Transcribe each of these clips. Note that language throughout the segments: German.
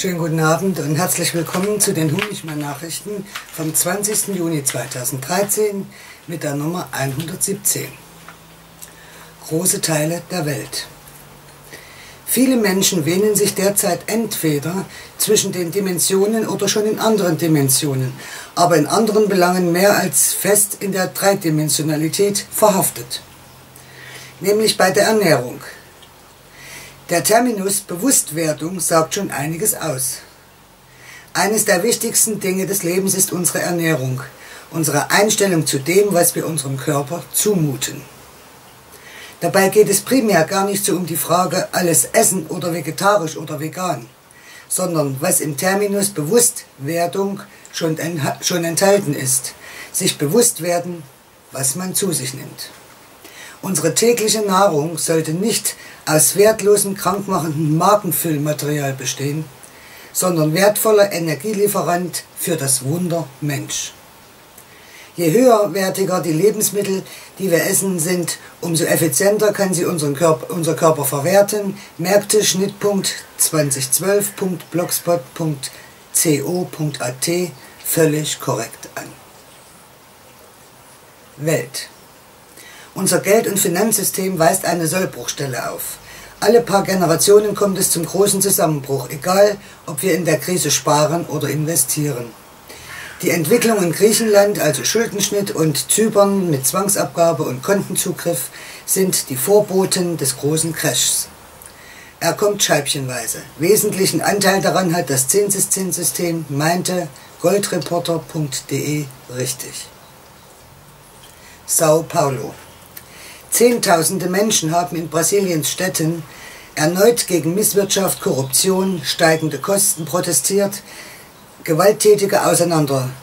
Schönen guten Abend und herzlich willkommen zu den Honigmann Nachrichten vom 20. Juni 2013 mit der Nummer 117. Große Teile der Welt. Viele Menschen wähnen sich derzeit entweder zwischen den Dimensionen oder schon in anderen Dimensionen, aber in anderen Belangen mehr als fest in der Dreidimensionalität verhaftet, nämlich bei der Ernährung. Der Terminus Bewusstwerdung sagt schon einiges aus. Eines der wichtigsten Dinge des Lebens ist unsere Ernährung, unsere Einstellung zu dem, was wir unserem Körper zumuten. Dabei geht es primär gar nicht so um die Frage, alles essen oder vegetarisch oder vegan, sondern was im Terminus Bewusstwerdung schon enthalten ist, sich bewusst werden, was man zu sich nimmt. Unsere tägliche Nahrung sollte nicht aus wertlosem, krankmachendem Magenfüllmaterial bestehen, sondern wertvoller Energielieferant für das Wunder Mensch. Je höherwertiger die Lebensmittel, die wir essen, sind, umso effizienter kann sie unser Körper verwerten, merkte Schnittpunkt 2012.blogspot.co.at völlig korrekt an. Welt. Unser Geld- und Finanzsystem weist eine Sollbruchstelle auf. Alle paar Generationen kommt es zum großen Zusammenbruch, egal ob wir in der Krise sparen oder investieren. Die Entwicklung in Griechenland, also Schuldenschnitt, und Zypern mit Zwangsabgabe und Kontenzugriff sind die Vorboten des großen Crashs. Er kommt scheibchenweise. Wesentlichen Anteil daran hat das Zinseszinssystem, meinte goldreporter.de richtig. Sao Paulo. Zehntausende Menschen haben in Brasiliens Städten erneut gegen Misswirtschaft, Korruption, steigende Kosten protestiert, gewalttätige Auseinandersetzungen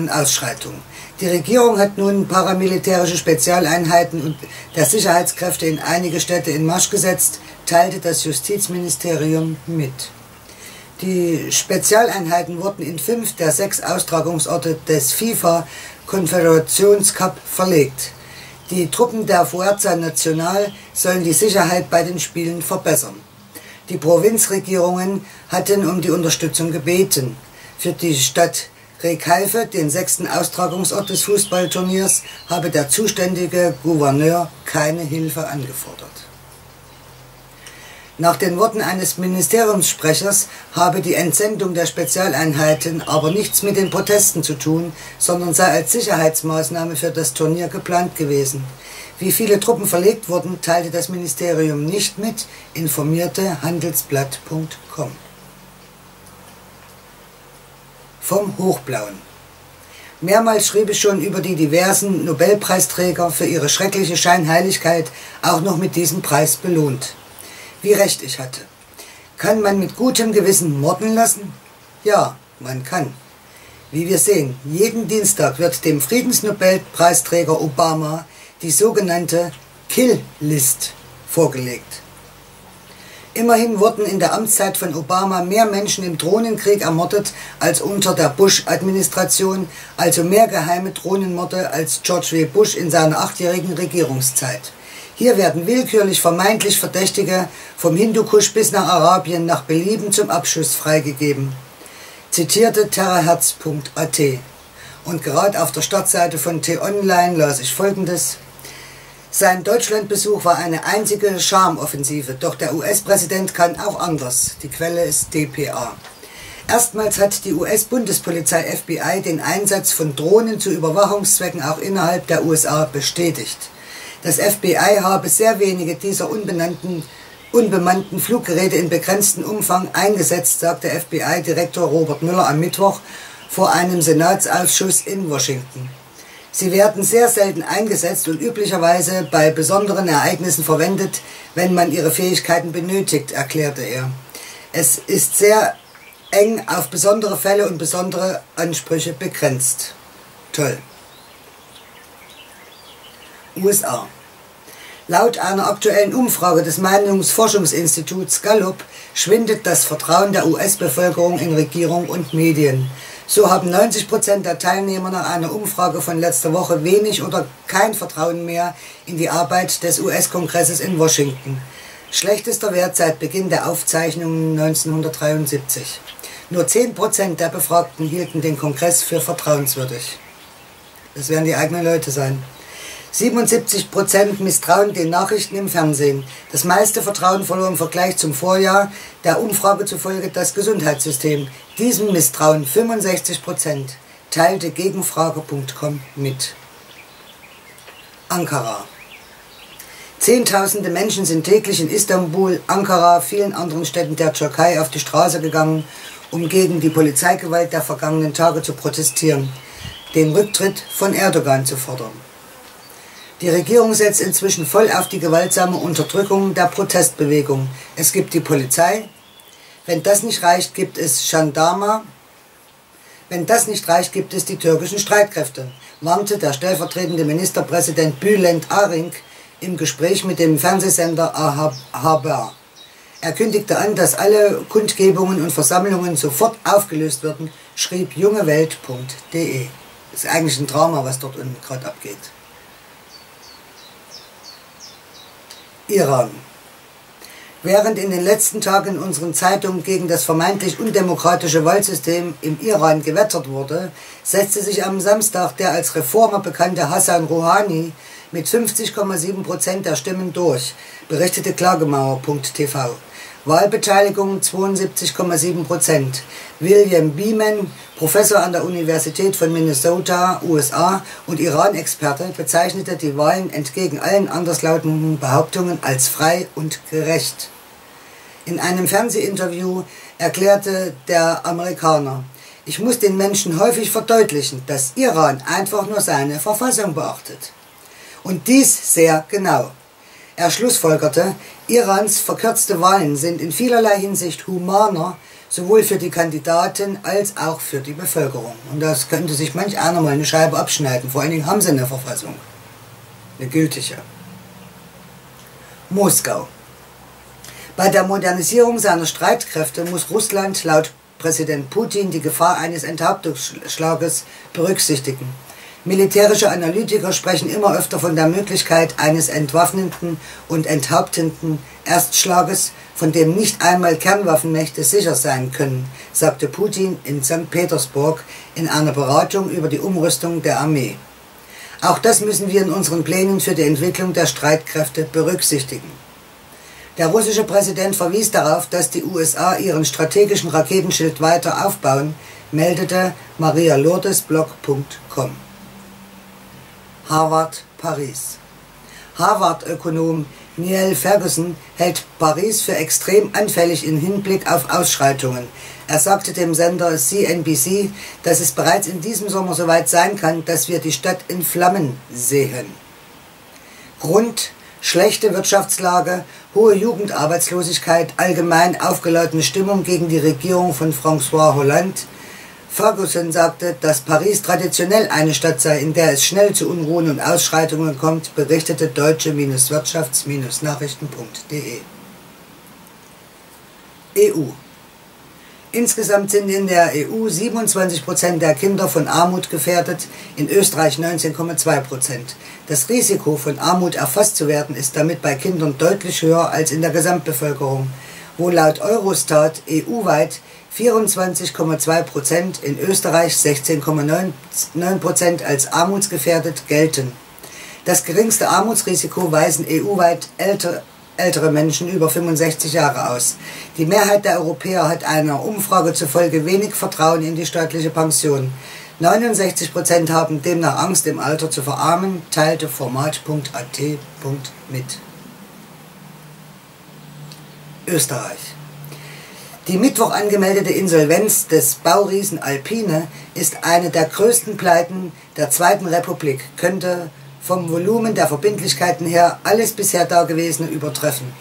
und Ausschreitungen. Die Regierung hat nun paramilitärische Spezialeinheiten und der Sicherheitskräfte in einige Städte in Marsch gesetzt, teilte das Justizministerium mit. Die Spezialeinheiten wurden in 5 der 6 Austragungsorte des FIFA-Konföderations-Cup verlegt. Die Truppen der Fuerza National sollen die Sicherheit bei den Spielen verbessern. Die Provinzregierungen hatten um die Unterstützung gebeten. Für die Stadt Rekaife, den 6. Austragungsort des Fußballturniers, habe der zuständige Gouverneur keine Hilfe angefordert. Nach den Worten eines Ministeriumssprechers habe die Entsendung der Spezialeinheiten aber nichts mit den Protesten zu tun, sondern sei als Sicherheitsmaßnahme für das Turnier geplant gewesen. Wie viele Truppen verlegt wurden, teilte das Ministerium nicht mit, informierte handelsblatt.com. Vom Hochblauen. Mehrmals schrieb ich schon über die diversen Nobelpreisträger, für ihre schreckliche Scheinheiligkeit auch noch mit diesem Preis belohnt. Wie recht ich hatte. Kann man mit gutem Gewissen morden lassen? Ja, man kann. Wie wir sehen, jeden Dienstag wird dem Friedensnobelpreisträger Obama die sogenannte Kill-List vorgelegt. Immerhin wurden in der Amtszeit von Obama mehr Menschen im Drohnenkrieg ermordet als unter der Bush-Administration, also mehr geheime Drohnenmorde als George W. Bush in seiner 8-jährigen Regierungszeit. Hier werden willkürlich vermeintlich Verdächtige vom Hindukusch bis nach Arabien nach Belieben zum Abschuss freigegeben, zitierte Terraherz.at. Und gerade auf der Startseite von T-Online las ich Folgendes. Sein Deutschlandbesuch war eine einzige Schamoffensive, doch der US-Präsident kann auch anders. Die Quelle ist dpa. Erstmals hat die US-Bundespolizei FBI den Einsatz von Drohnen zu Überwachungszwecken auch innerhalb der USA bestätigt. Das FBI habe sehr wenige dieser unbemannten Fluggeräte in begrenztem Umfang eingesetzt, sagte FBI-Direktor Robert Müller am Mittwoch vor einem Senatsausschuss in Washington. Sie werden sehr selten eingesetzt und üblicherweise bei besonderen Ereignissen verwendet, wenn man ihre Fähigkeiten benötigt, erklärte er. Es ist sehr eng auf besondere Fälle und besondere Ansprüche begrenzt. Toll. USA. Laut einer aktuellen Umfrage des Meinungsforschungsinstituts Gallup schwindet das Vertrauen der US-Bevölkerung in Regierung und Medien. So haben 90% der Teilnehmer nach einer Umfrage von letzter Woche wenig oder kein Vertrauen mehr in die Arbeit des US-Kongresses in Washington. Schlechtester Wert seit Beginn der Aufzeichnungen 1973. Nur 10% der Befragten hielten den Kongress für vertrauenswürdig. Das werden die eigenen Leute sein. 77% misstrauen den Nachrichten im Fernsehen. Das meiste Vertrauen verlor im Vergleich zum Vorjahr, der Umfrage zufolge das Gesundheitssystem. Diesem misstrauen 65%, teilte gegenfrage.com mit. Ankara. Zehntausende Menschen sind täglich in Istanbul, Ankara, vielen anderen Städten der Türkei auf die Straße gegangen, um gegen die Polizeigewalt der vergangenen Tage zu protestieren, den Rücktritt von Erdogan zu fordern. Die Regierung setzt inzwischen voll auf die gewaltsame Unterdrückung der Protestbewegung. Es gibt die Polizei. Wenn das nicht reicht, gibt es Jandarma. Wenn das nicht reicht, gibt es die türkischen Streitkräfte, warnte der stellvertretende Ministerpräsident Bülent Arınk im Gespräch mit dem Fernsehsender A Haber. Er kündigte an, dass alle Kundgebungen und Versammlungen sofort aufgelöst würden, schrieb jungewelt.de. Ist eigentlich ein Drama, was dort unten gerade abgeht. Iran. Während in den letzten Tagen in unseren Zeitungen gegen das vermeintlich undemokratische Wahlsystem im Iran gewettert wurde, setzte sich am Samstag der als Reformer bekannte Hassan Rouhani mit 50,7% der Stimmen durch, berichtete Klagemauer.tv. Wahlbeteiligung 72,7%. William Beeman, Professor an der Universität von Minnesota, USA und Iran-Experte, bezeichnete die Wahlen entgegen allen anderslautenden Behauptungen als frei und gerecht. In einem Fernsehinterview erklärte der Amerikaner: Ich muss den Menschen häufig verdeutlichen, dass Iran einfach nur seine Verfassung beachtet. Und dies sehr genau. Er schlussfolgerte, Irans verkürzte Wahlen sind in vielerlei Hinsicht humaner, sowohl für die Kandidaten als auch für die Bevölkerung. Und das könnte sich manch einer mal eine Scheibe abschneiden. Vor allen Dingen haben sie eine Verfassung. Eine gültige. Moskau. Bei der Modernisierung seiner Streitkräfte muss Russland laut Präsident Putin die Gefahr eines Enthauptungsschlages berücksichtigen. Militärische Analytiker sprechen immer öfter von der Möglichkeit eines entwaffnenden und enthauptenden Erstschlages, von dem nicht einmal Kernwaffenmächte sicher sein können, sagte Putin in St. Petersburg in einer Beratung über die Umrüstung der Armee. Auch das müssen wir in unseren Plänen für die Entwicklung der Streitkräfte berücksichtigen. Der russische Präsident verwies darauf, dass die USA ihren strategischen Raketenschild weiter aufbauen, meldete marialurdesblog.com. Harvard, Paris. Harvard-Ökonom Niall Ferguson hält Paris für extrem anfällig im Hinblick auf Ausschreitungen. Er sagte dem Sender CNBC, dass es bereits in diesem Sommer soweit sein kann, dass wir die Stadt in Flammen sehen. Grund: schlechte Wirtschaftslage, hohe Jugendarbeitslosigkeit, allgemein aufgeladene Stimmung gegen die Regierung von François Hollande. Ferguson sagte, dass Paris traditionell eine Stadt sei, in der es schnell zu Unruhen und Ausschreitungen kommt, berichtete deutsche-wirtschafts-nachrichten.de. EU. Insgesamt sind in der EU 27% der Kinder von Armut gefährdet, in Österreich 19,2%. Das Risiko, von Armut erfasst zu werden, ist damit bei Kindern deutlich höher als in der Gesamtbevölkerung, wo laut Eurostat EU-weit 24,2%, in Österreich 16,9% als armutsgefährdet gelten. Das geringste Armutsrisiko weisen EU-weit ältere Menschen über 65 Jahre aus. Die Mehrheit der Europäer hat einer Umfrage zufolge wenig Vertrauen in die staatliche Pension. 69% haben demnach Angst, im Alter zu verarmen, teilte format.at mit. Österreich. Die Mittwoch angemeldete Insolvenz des Bauriesen Alpine ist eine der größten Pleiten der Zweiten Republik, könnte vom Volumen der Verbindlichkeiten her alles bisher Dagewesene übertreffen.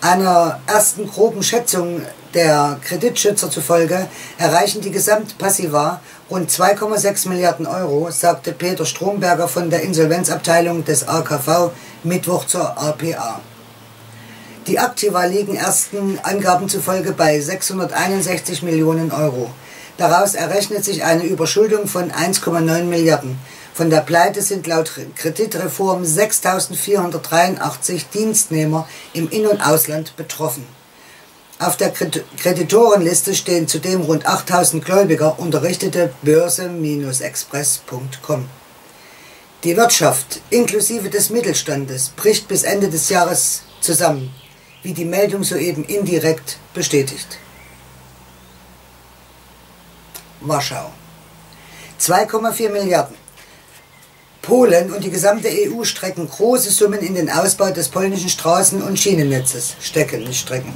Einer ersten groben Schätzung der Kreditschützer zufolge erreichen die Gesamtpassiva rund 2,6 Milliarden Euro, sagte Peter Stromberger von der Insolvenzabteilung des AKV Mittwoch zur APA. Die Aktiva liegen ersten Angaben zufolge bei 661 Millionen Euro. Daraus errechnet sich eine Überschuldung von 1,9 Milliarden. Von der Pleite sind laut Kreditreform 6.483 Dienstnehmer im In- und Ausland betroffen. Auf der Kreditorenliste stehen zudem rund 8.000 Gläubiger, unterrichtete börse-express.com. Die Wirtschaft inklusive des Mittelstandes bricht bis Ende des Jahres zusammen, wie die Meldung soeben indirekt bestätigt. Warschau. 2,4 Milliarden. Polen und die gesamte EU strecken große Summen in den Ausbau des polnischen Straßen- und Schienennetzes. Stecken, nicht strecken.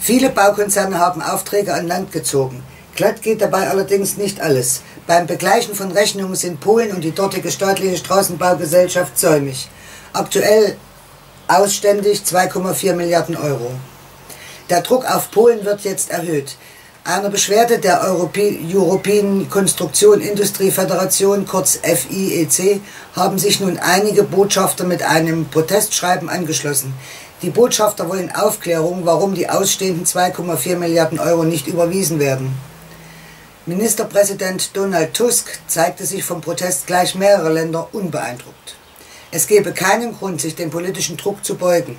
Viele Baukonzerne haben Aufträge an Land gezogen. Glatt geht dabei allerdings nicht alles. Beim Begleichen von Rechnungen sind Polen und die dortige staatliche Straßenbaugesellschaft säumig. Aktuell ausständig 2,4 Milliarden Euro. Der Druck auf Polen wird jetzt erhöht. Eine Beschwerde der European Konstruktion Industrieföderation, kurz FIEC, haben sich nun einige Botschafter mit einem Protestschreiben angeschlossen. Die Botschafter wollen Aufklärung, warum die ausstehenden 2,4 Milliarden Euro nicht überwiesen werden. Ministerpräsident Donald Tusk zeigte sich vom Protest gleich mehrerer Länder unbeeindruckt. Es gebe keinen Grund, sich dem politischen Druck zu beugen,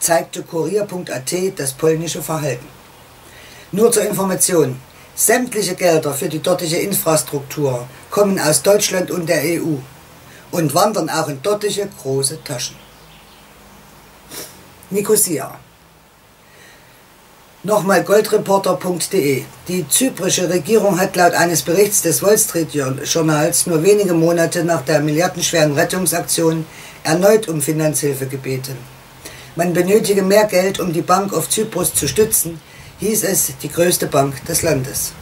zeigte kurier.at das polnische Verhalten. Nur zur Information, sämtliche Gelder für die dortige Infrastruktur kommen aus Deutschland und der EU und wandern auch in dortige große Taschen. Nikosia. Nochmal goldreporter.de. Die zyprische Regierung hat laut eines Berichts des Wall Street Journals nur wenige Monate nach der milliardenschweren Rettungsaktion erneut um Finanzhilfe gebeten. Man benötige mehr Geld, um die Bank auf Zypros zu stützen, hieß es, die größte Bank des Landes.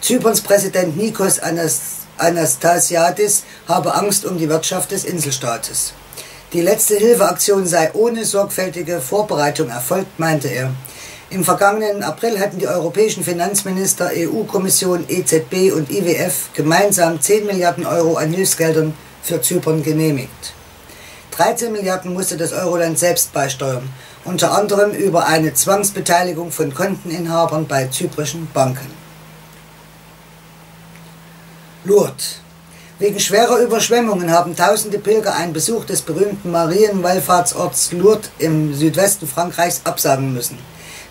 Zyperns Präsident Nikos Anastasiadis habe Angst um die Wirtschaft des Inselstaates. Die letzte Hilfeaktion sei ohne sorgfältige Vorbereitung erfolgt, meinte er. Im vergangenen April hatten die europäischen Finanzminister, EU-Kommission, EZB und IWF gemeinsam 10 Milliarden Euro an Hilfsgeldern für Zypern genehmigt. 13 Milliarden musste das Euroland selbst beisteuern, unter anderem über eine Zwangsbeteiligung von Konteninhabern bei zyprischen Banken. Lourdes. Wegen schwerer Überschwemmungen haben tausende Pilger einen Besuch des berühmten Marienwallfahrtsorts Lourdes im Südwesten Frankreichs absagen müssen.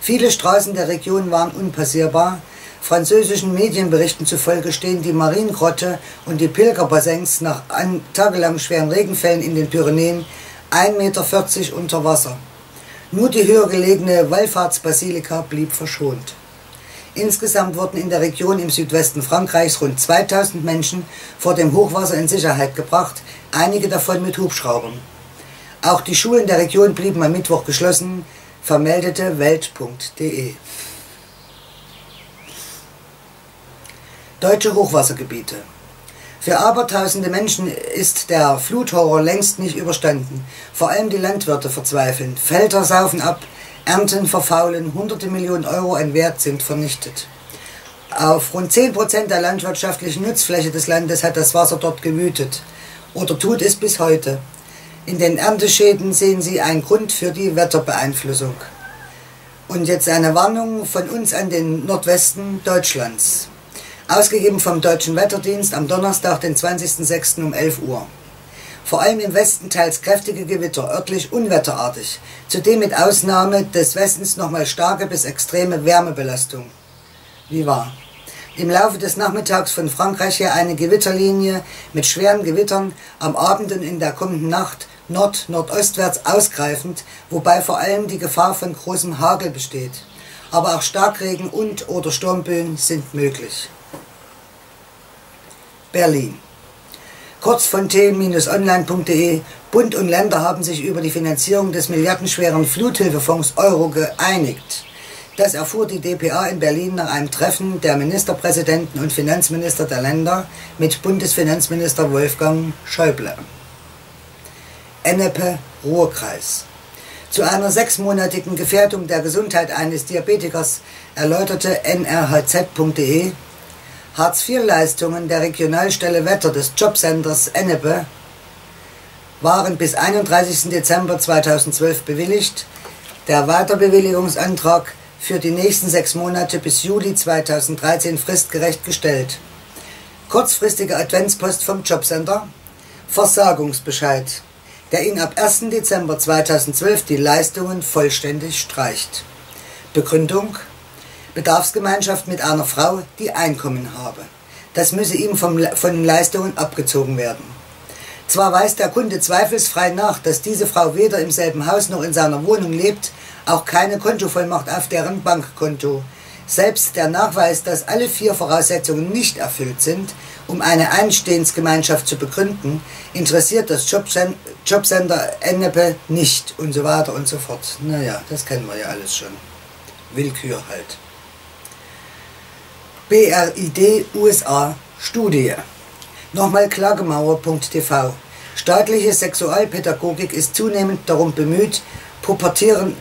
Viele Straßen der Region waren unpassierbar. Französischen Medienberichten zufolge stehen die Mariengrotte und die Pilgerbassins nach tagelang schweren Regenfällen in den Pyrenäen 1,40 Meter unter Wasser. Nur die höher gelegene Wallfahrtsbasilika blieb verschont. Insgesamt wurden in der Region im Südwesten Frankreichs rund 2000 Menschen vor dem Hochwasser in Sicherheit gebracht, einige davon mit Hubschraubern. Auch die Schulen der Region blieben am Mittwoch geschlossen, vermeldete welt.de. Deutsche Hochwassergebiete. Für abertausende Menschen ist der Fluthorror längst nicht überstanden. Vor allem die Landwirte verzweifeln. Felder saufen ab, Ernten verfaulen, hunderte Millionen Euro an Wert sind vernichtet. Auf rund 10% der landwirtschaftlichen Nutzfläche des Landes hat das Wasser dort gewütet. Oder tut es bis heute. In den Ernteschäden sehen sie einen Grund für die Wetterbeeinflussung. Und jetzt eine Warnung von uns an den Nordwesten Deutschlands. Ausgegeben vom Deutschen Wetterdienst am Donnerstag, den 20.06. um 11 Uhr. Vor allem im Westen teils kräftige Gewitter, örtlich unwetterartig. Zudem mit Ausnahme des Westens nochmal starke bis extreme Wärmebelastung. Wie war? Im Laufe des Nachmittags von Frankreich her eine Gewitterlinie mit schweren Gewittern, am Abend und in der kommenden Nacht nordostwärts ausgreifend, wobei vor allem die Gefahr von großem Hagel besteht. Aber auch Starkregen und oder Sturmböen sind möglich. Berlin. Kurz von t-online.de. Bund und Länder haben sich über die Finanzierung des milliardenschweren Fluthilfefonds Euro geeinigt. Das erfuhr die DPA in Berlin nach einem Treffen der Ministerpräsidenten und Finanzminister der Länder mit Bundesfinanzminister Wolfgang Schäuble. Ennepe-Ruhr-Kreis. Zu einer 6-monatigen Gefährdung der Gesundheit eines Diabetikers erläuterte nrhz.de: Hartz-IV-Leistungen der Regionalstelle Wetter des Jobcenters Ennepe waren bis 31. Dezember 2012 bewilligt. Der Weiterbewilligungsantrag für die nächsten 6 Monate bis Juli 2013 fristgerecht gestellt. kurzfristige Adventspost vom Jobcenter, Versagungsbescheid, der Ihnen ab 1. Dezember 2012 die Leistungen vollständig streicht. Begründung: Bedarfsgemeinschaft mit einer Frau, die Einkommen habe. Das müsse ihm von Leistungen abgezogen werden. Zwar weist der Kunde zweifelsfrei nach, dass diese Frau weder im selben Haus noch in seiner Wohnung lebt, auch keine Kontovollmacht auf deren Bankkonto. Selbst der Nachweis, dass alle 4 Voraussetzungen nicht erfüllt sind, um eine Einstehensgemeinschaft zu begründen, interessiert das Jobcenter Ennepe nicht und so weiter und so fort. Naja, das kennen wir ja alles schon. Willkür halt. BRID USA Studie. Nochmal Klagemauer.tv. Staatliche Sexualpädagogik ist zunehmend darum bemüht, pubertierende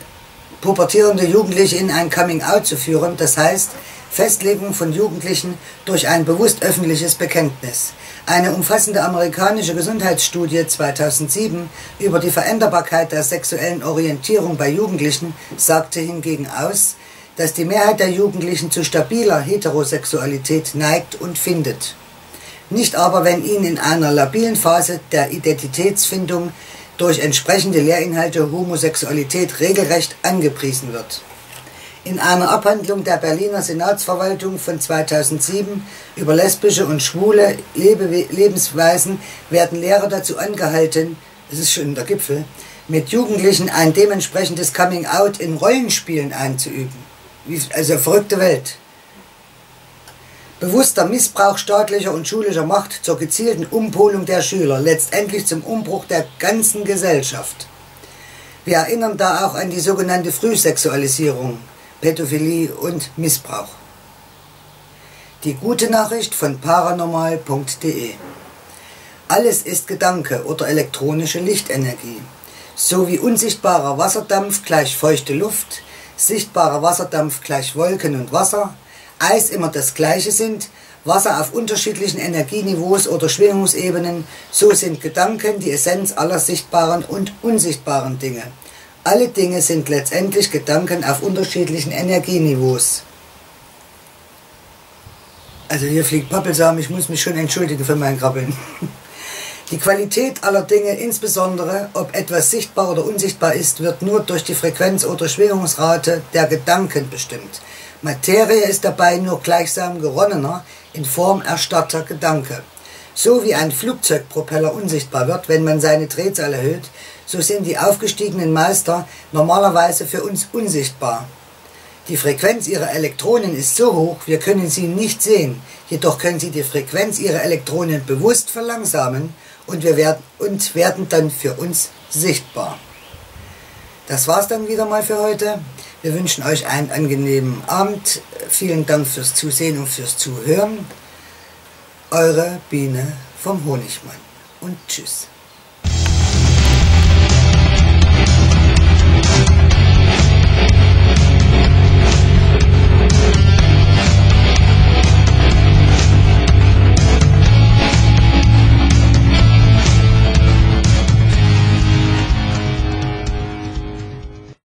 Jugendliche in ein Coming-out zu führen, das heißt Festlegung von Jugendlichen durch ein bewusst öffentliches Bekenntnis. Eine umfassende amerikanische Gesundheitsstudie 2007 über die Veränderbarkeit der sexuellen Orientierung bei Jugendlichen sagte hingegen aus, dass die Mehrheit der Jugendlichen zu stabiler Heterosexualität neigt und findet. Nicht aber, wenn ihnen in einer labilen Phase der Identitätsfindung durch entsprechende Lehrinhalte Homosexualität regelrecht angepriesen wird. In einer Abhandlung der Berliner Senatsverwaltung von 2007 über lesbische und schwule Lebensweisen werden Lehrer dazu angehalten, das ist schon der Gipfel, mit Jugendlichen ein dementsprechendes Coming-out in Rollenspielen einzuüben. Also verrückte Welt. Bewusster Missbrauch staatlicher und schulischer Macht zur gezielten Umpolung der Schüler, letztendlich zum Umbruch der ganzen Gesellschaft. Wir erinnern da auch an die sogenannte Frühsexualisierung, Pädophilie und Missbrauch. Die gute Nachricht von paranormal.de. Alles ist Gedanke oder elektronische Lichtenergie, so wie unsichtbarer Wasserdampf gleich feuchte Luft, sichtbarer Wasserdampf gleich Wolken und Wasser, Eis immer das Gleiche sind, Wasser auf unterschiedlichen Energieniveaus oder Schwingungsebenen, so sind Gedanken die Essenz aller sichtbaren und unsichtbaren Dinge. Alle Dinge sind letztendlich Gedanken auf unterschiedlichen Energieniveaus. Also hier fliegt Pappelsamen, ich muss mich schon entschuldigen für mein Krabbeln. Die Qualität aller Dinge, insbesondere ob etwas sichtbar oder unsichtbar ist, wird nur durch die Frequenz oder Schwingungsrate der Gedanken bestimmt. Materie ist dabei nur gleichsam geronnener, in Form erstarrter Gedanke. So wie ein Flugzeugpropeller unsichtbar wird, wenn man seine Drehzahl erhöht, so sind die aufgestiegenen Meister normalerweise für uns unsichtbar. Die Frequenz ihrer Elektronen ist so hoch, wir können sie nicht sehen, jedoch können sie die Frequenz ihrer Elektronen bewusst verlangsamen und werden dann für uns sichtbar. Das war's dann wieder mal für heute. Wir wünschen euch einen angenehmen Abend. Vielen Dank fürs Zusehen und fürs Zuhören. Eure Biene vom Honigmann und tschüss.